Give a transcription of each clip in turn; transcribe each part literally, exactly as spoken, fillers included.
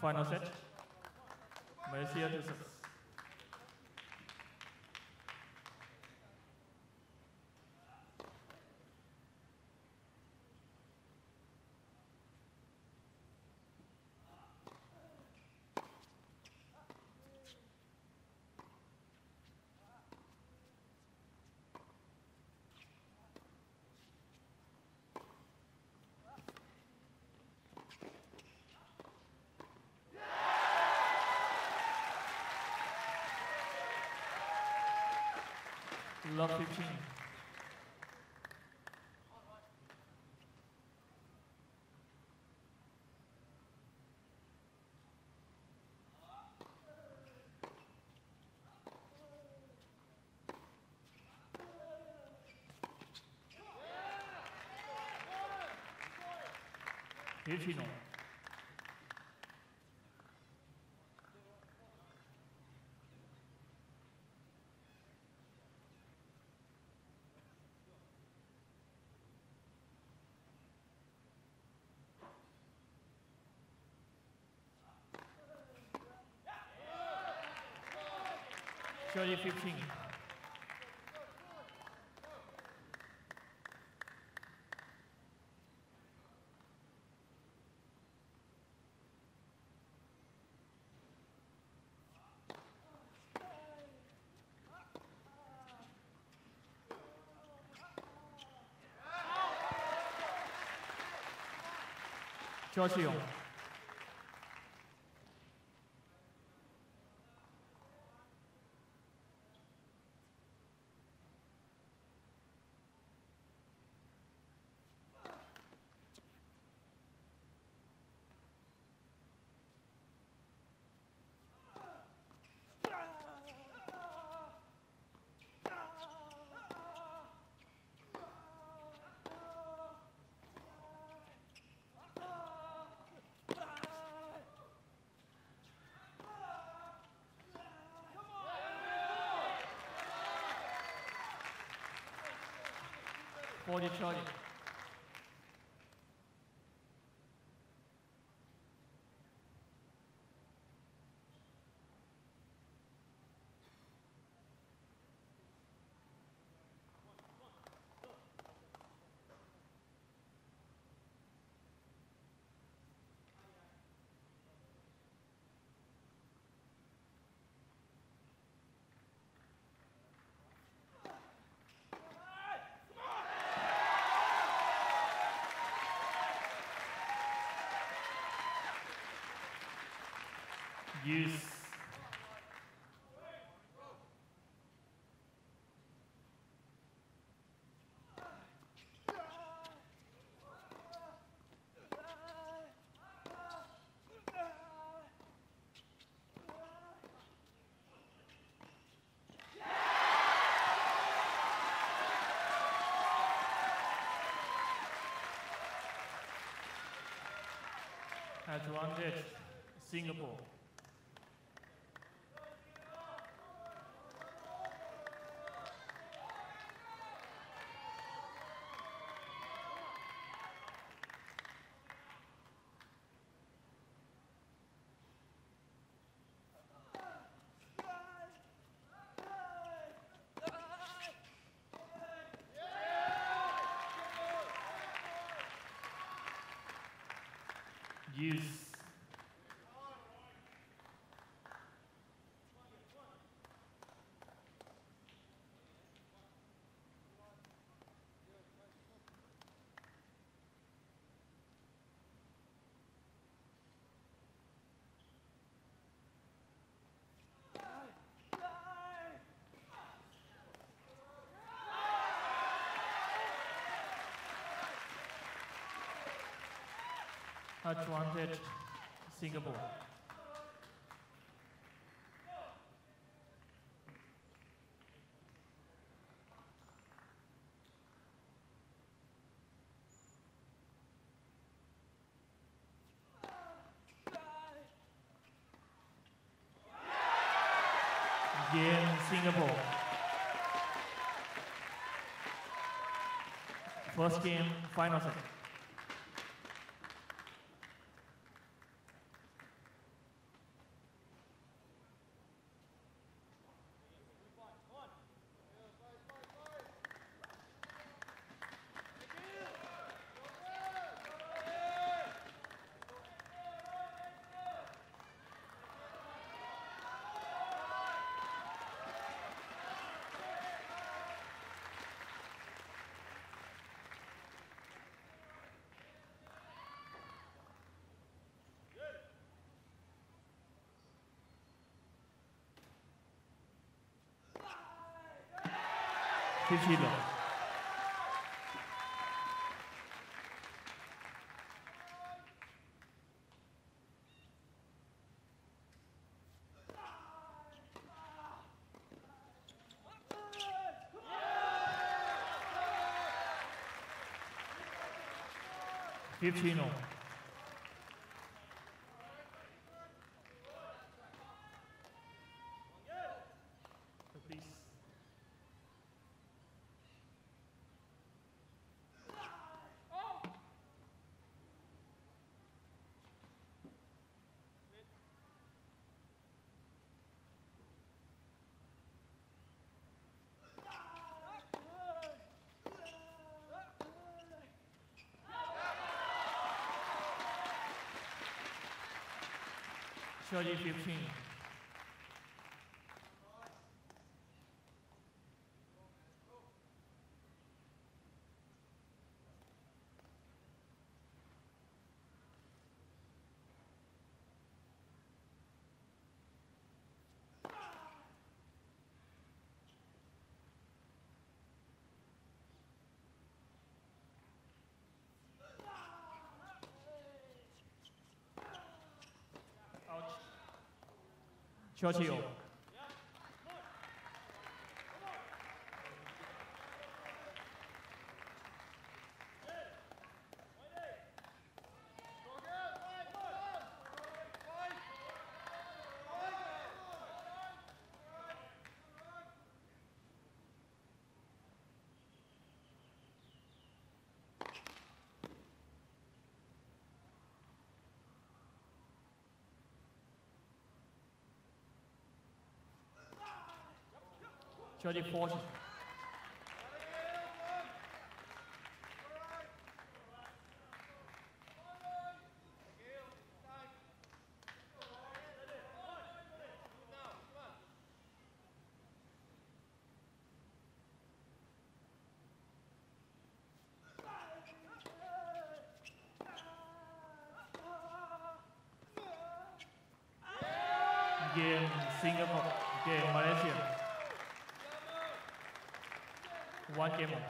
Final set. Malaysia two six. Love fifteen. fifteen. thirty fifteen. Joshua. forty Charlie. Use. Advantage, Singapore. Use. Advantage, Singapore. Again, Singapore. First game, final set. Herr Tiedelhoff. fifteen. fifteen. Churchill. thirty-four. Game Singapore, game Malaysia. One game on.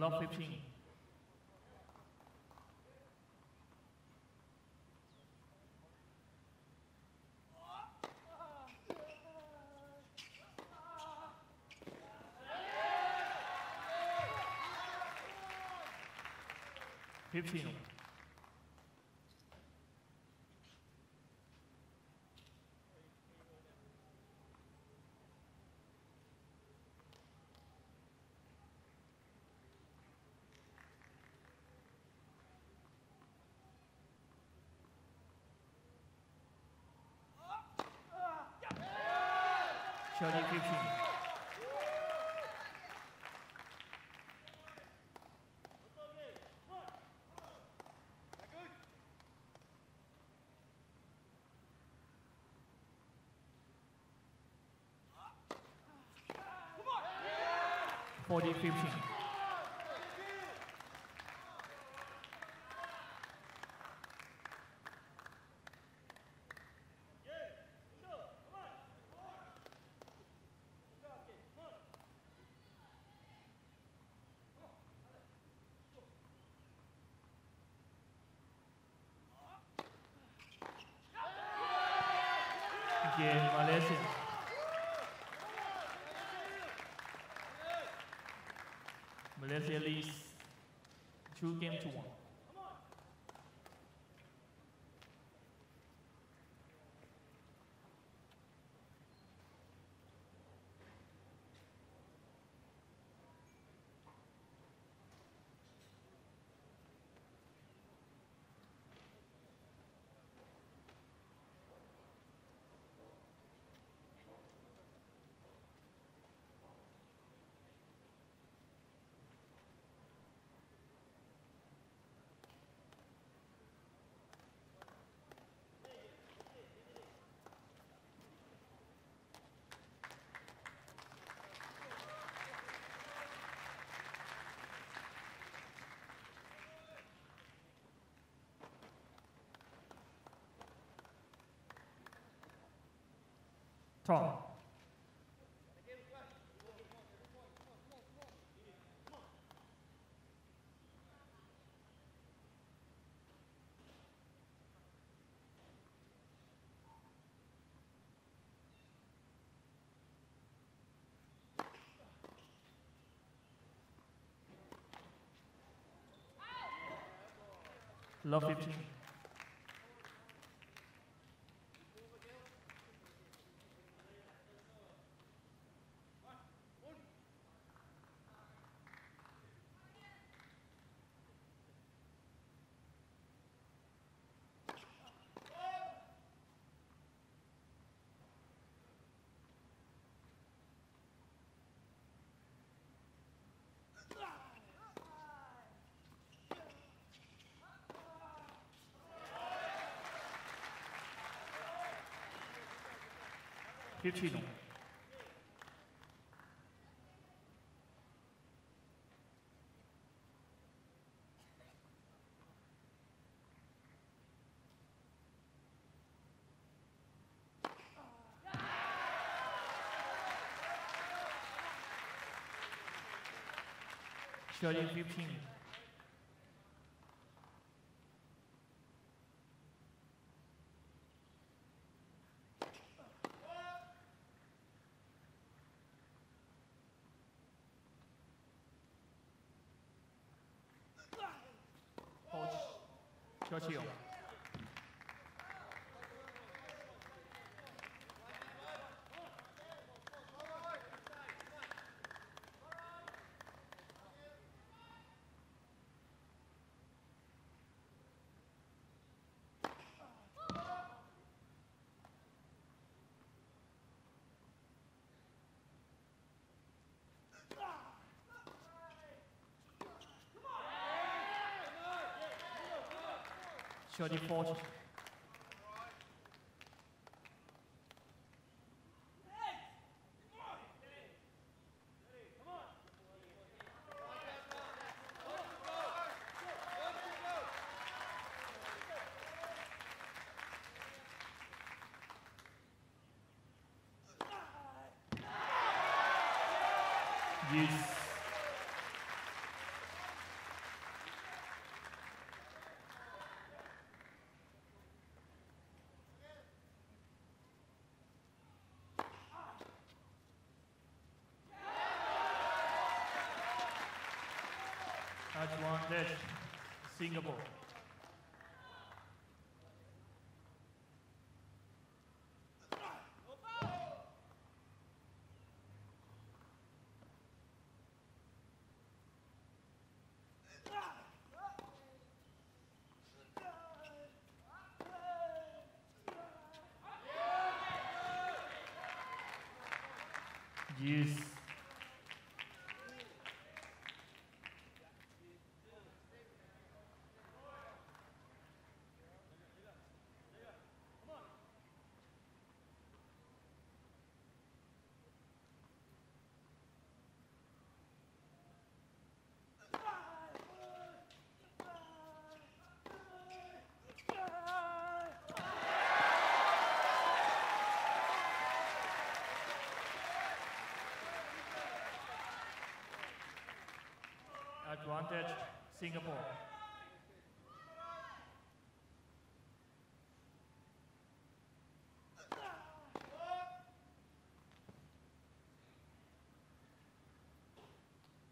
Love fifteen. fifteen. Charlie fifteen. Forty fifteen. Yeah, Malaysia. Malaysia leads two games to one. Tom. Love it. Tiedelhoff. Showing fifteen. Thank you. thirty-four. Yes. That's Singapore. Yes. Advantage Singapore. Yes.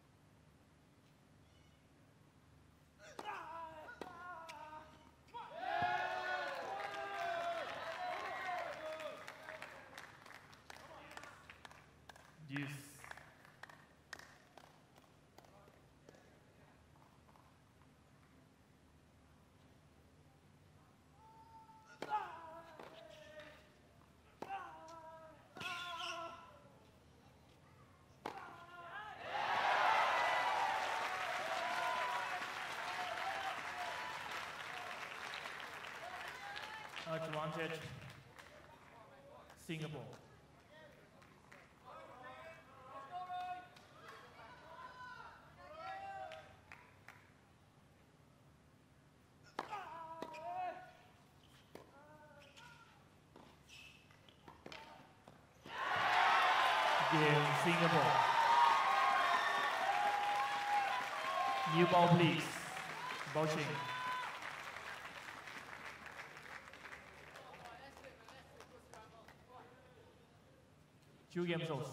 Advantage Singapore. Yeah. Singapore. New ball, please. Bouching. Two game shows.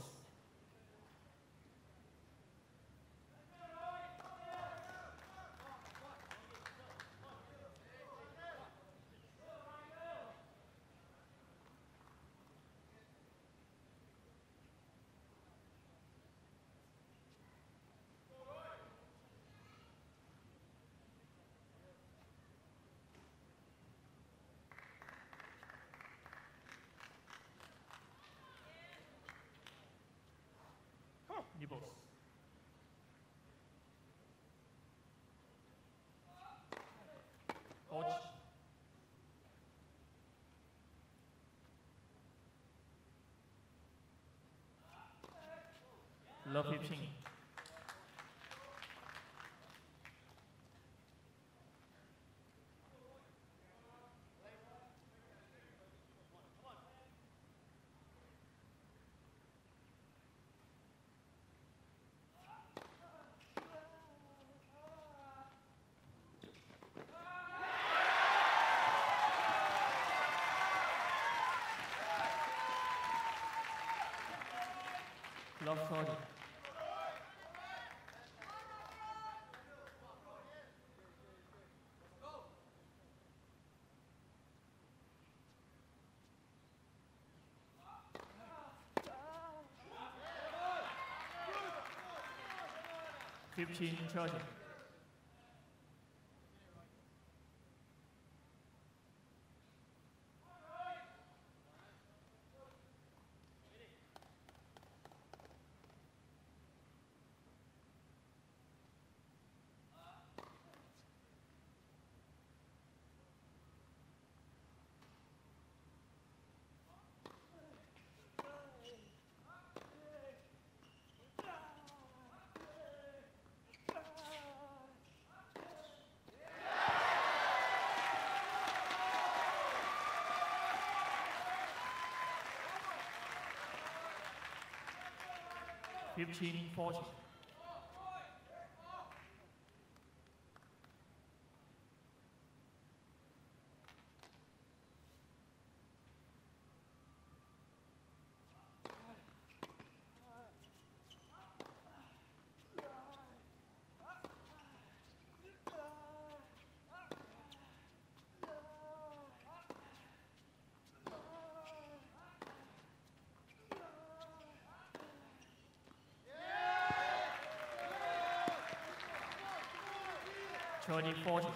Coach. Love pitching. Love forty. Fifteen charging. fifteen forty. thirty forty.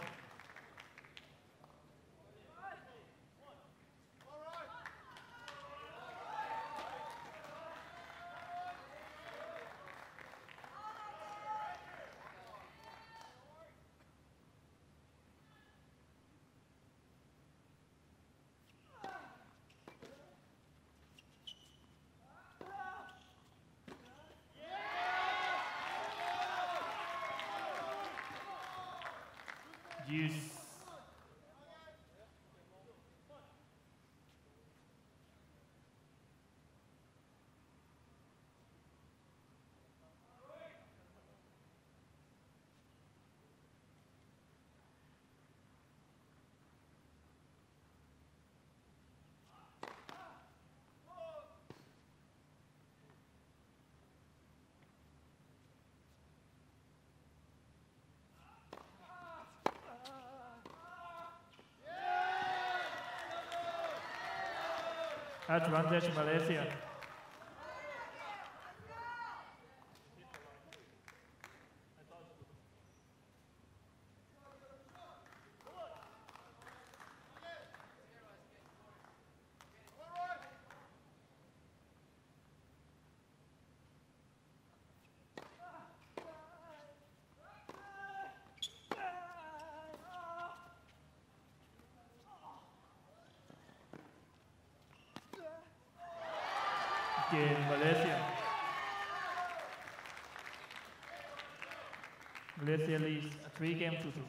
Use. Advantage Malaysia. In Malaysia. Malaysia leads three games to two.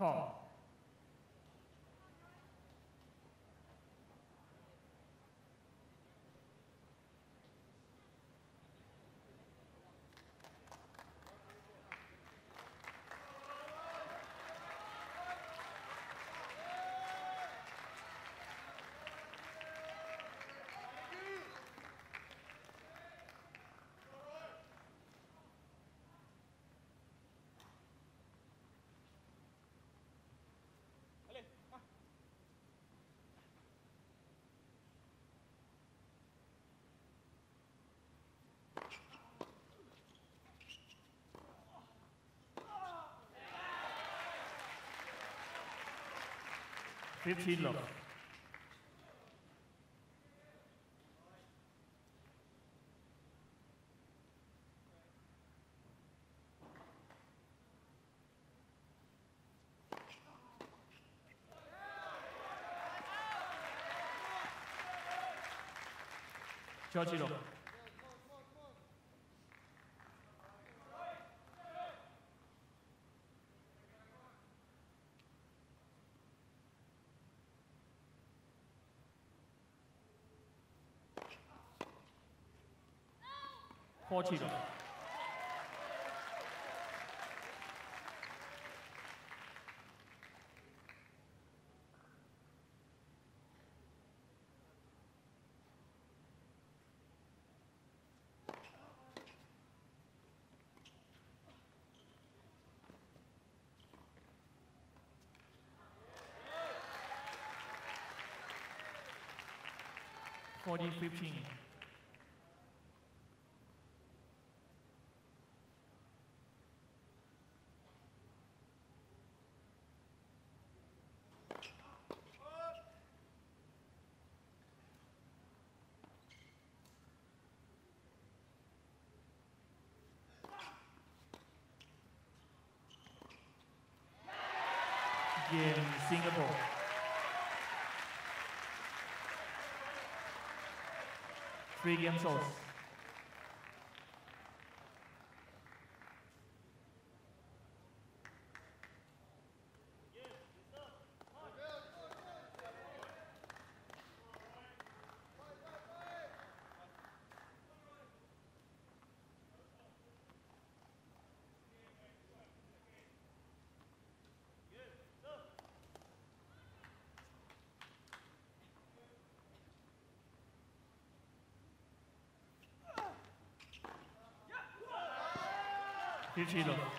Tom. Herr Tiedelhoff. Herr Tiedelhoff. Herr Tiedelhoff. forty fifteen. In Singapore. Three game shows. Herr Tiedelhoff.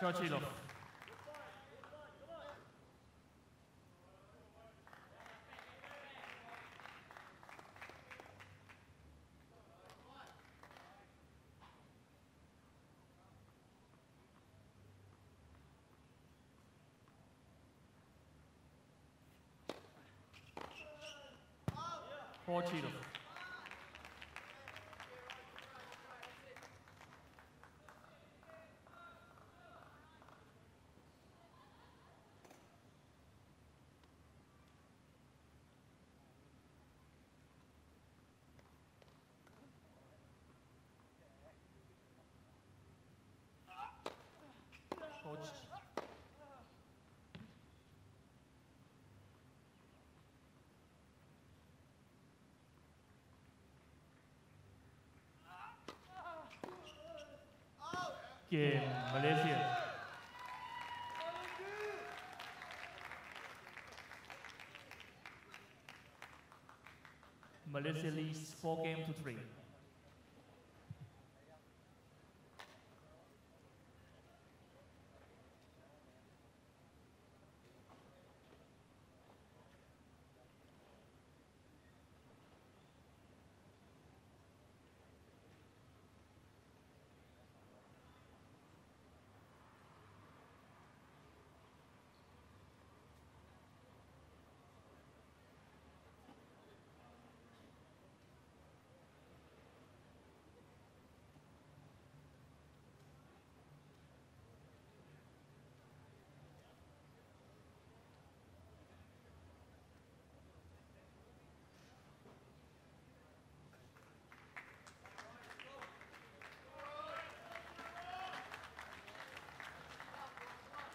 Herr Tiedelhoff. Herr Tiedelhoff. Game Malaysia. Malaysia leads four game to three.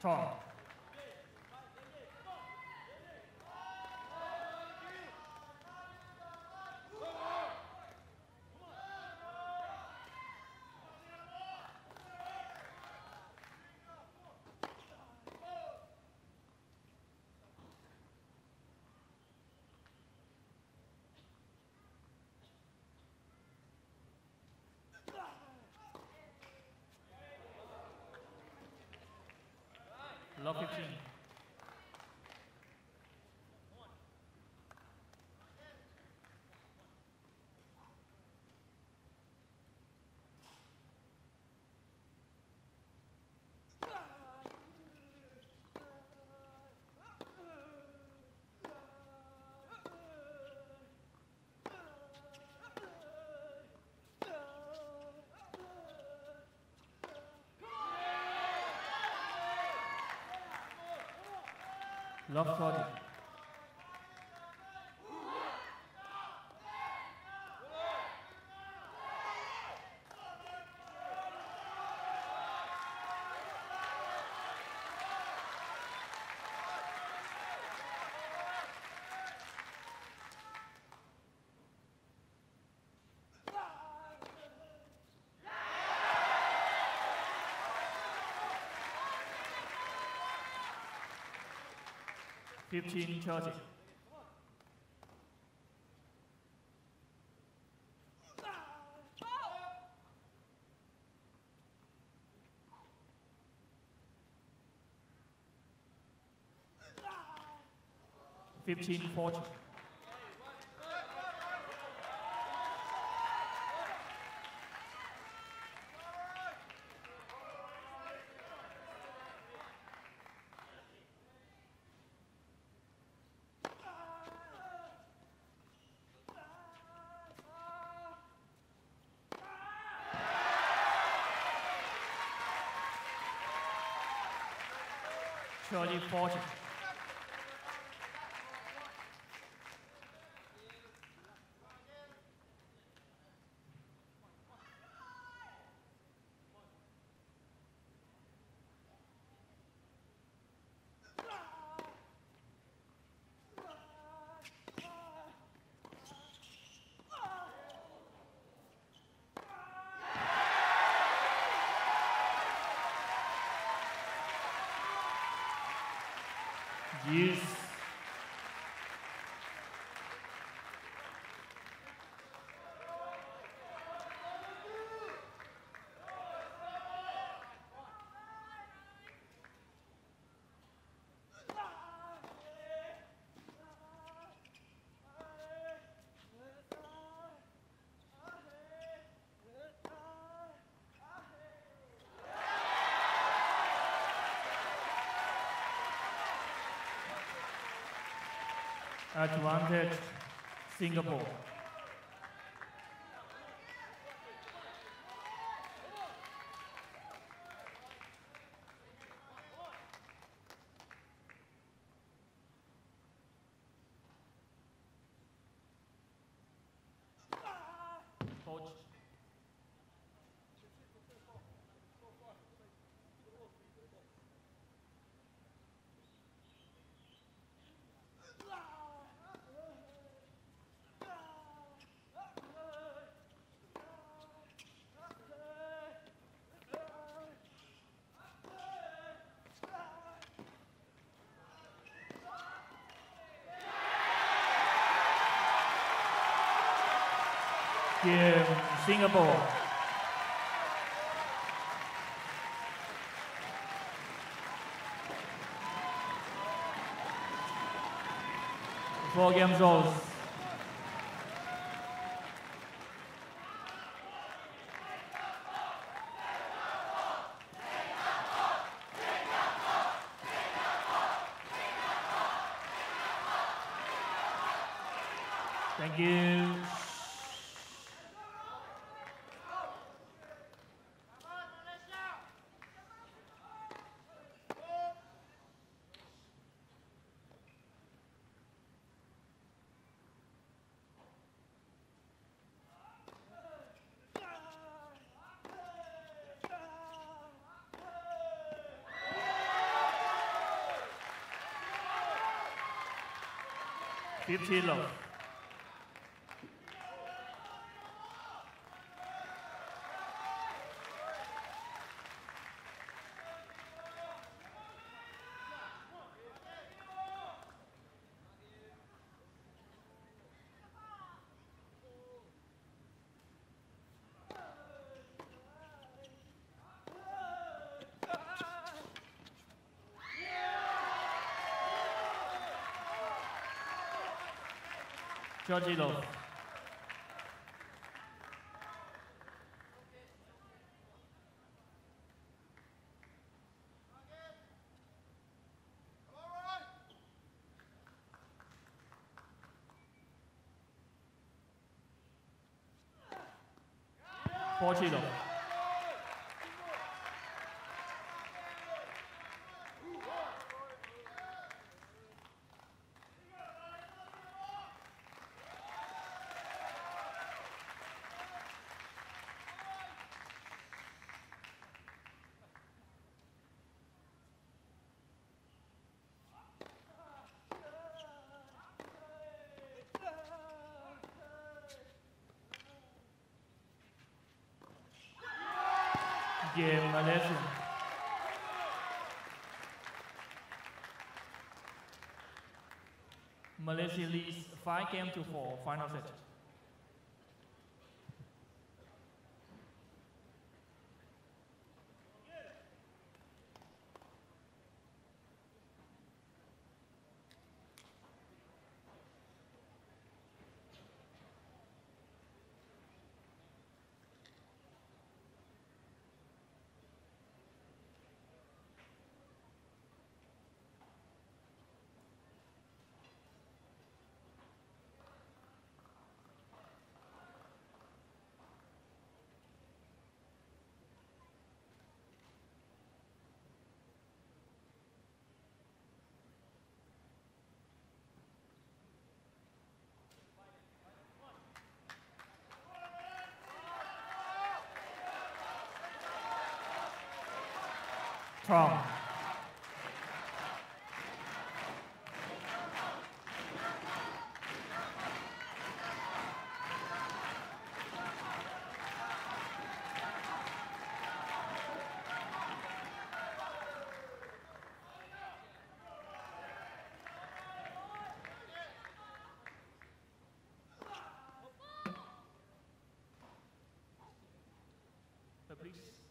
four. Love fifteen. Love for it. Fifteen thirty. Fifteen forty. thirty forty. Yes. Advantage, Singapore. Give Singapore. Four games old. Thank you. Tiedelhoff. Herr Tiedelhoff. Herr Tiedelhoff. Gegen Malaysia. Malaysia leads five games to four, final set. From the police.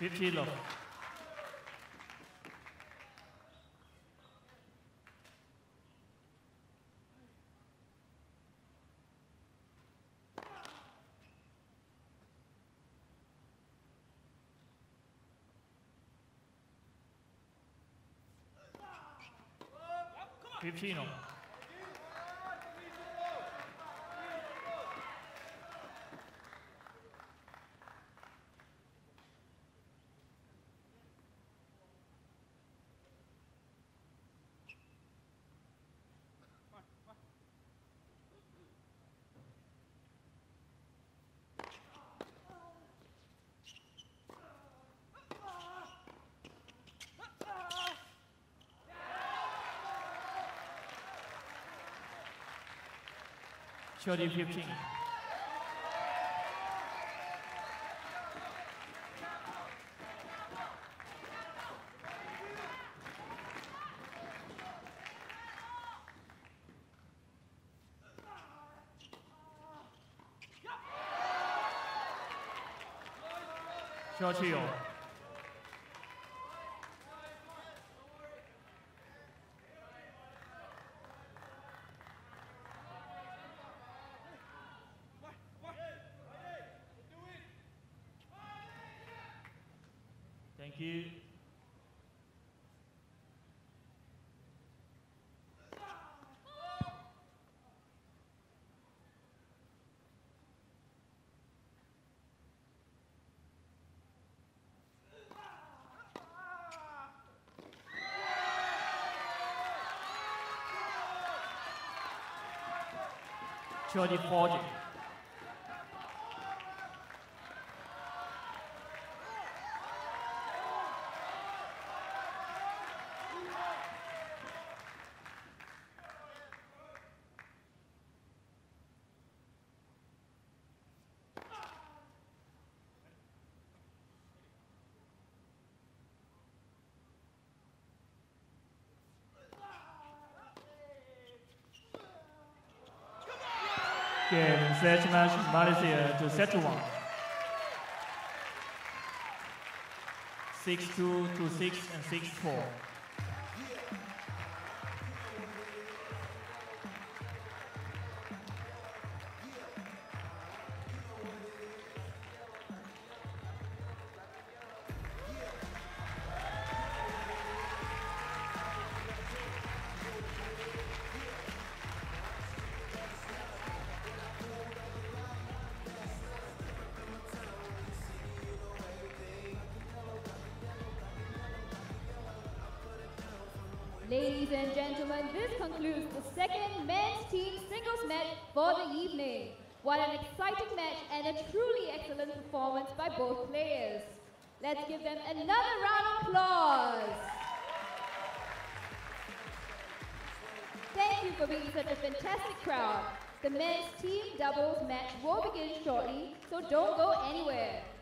Tiedelhoff. Tiedelhoff. Jody fifteen. Jody Thank you. Jody Forge. game in such match Malaysia to set to one. six two, two six, and six four. Ladies and gentlemen, this concludes the second men's team singles match for the evening. What an exciting match and a truly excellent performance by both players. Let's give them another round of applause. Thank you for being such a fantastic crowd. The men's team doubles match will begin shortly, so don't go anywhere.